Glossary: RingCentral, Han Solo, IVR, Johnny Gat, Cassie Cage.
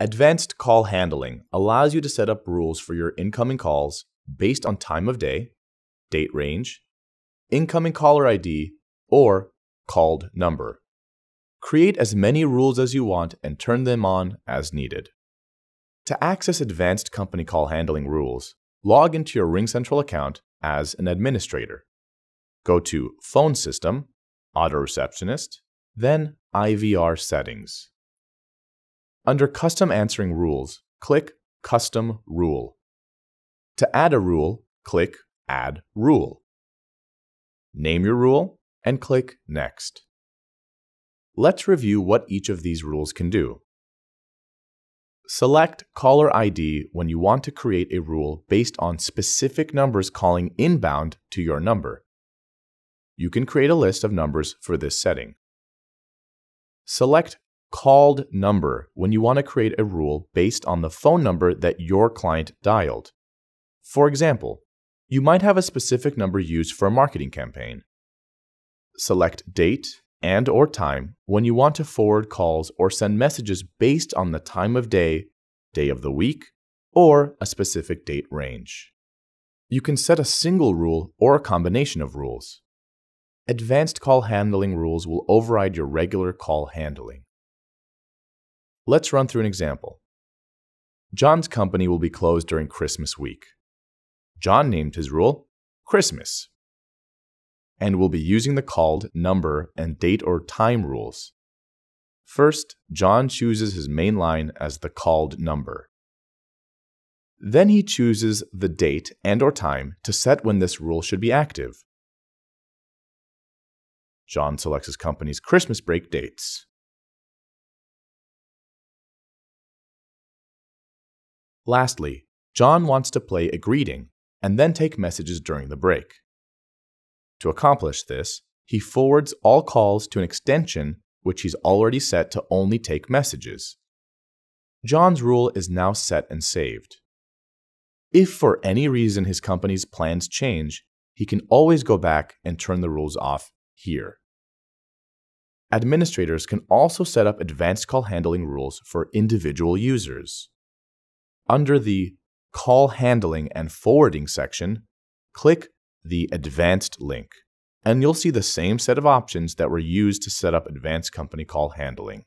Advanced call handling allows you to set up rules for your incoming calls based on time of day, date range, incoming caller ID, or called number. Create as many rules as you want and turn them on as needed. To access advanced company call handling rules, log into your RingCentral account as an administrator. Go to Phone System, Auto Receptionist, then IVR Settings. Under Custom Answering Rules, click Custom Rule. To add a rule, click Add Rule. Name your rule and click Next. Let's review what each of these rules can do. Select Caller ID when you want to create a rule based on specific numbers calling inbound to your number. You can create a list of numbers for this setting. Select Called Number when you want to create a rule based on the phone number that your client dialed. For example, you might have a specific number used for a marketing campaign. Select Date and/or Time when you want to forward calls or send messages based on the time of day of the week, or a specific date range. You can set a single rule or a combination of rules. Advanced call handling rules will override your regular call handling. Let's run through an example. John's company will be closed during Christmas week. John named his rule Christmas and will be using the called number and date or time rules. First, John chooses his main line as the called number. Then he chooses the date and/or time to set when this rule should be active. John selects his company's Christmas break dates. Lastly, John wants to play a greeting and then take messages during the break. To accomplish this, he forwards all calls to an extension which he's already set to only take messages. John's rule is now set and saved. If for any reason his company's plans change, he can always go back and turn the rules off here. Administrators can also set up advanced call handling rules for individual users. Under the Call Handling and Forwarding section, click the Advanced link, and you'll see the same set of options that were used to set up advanced company call handling.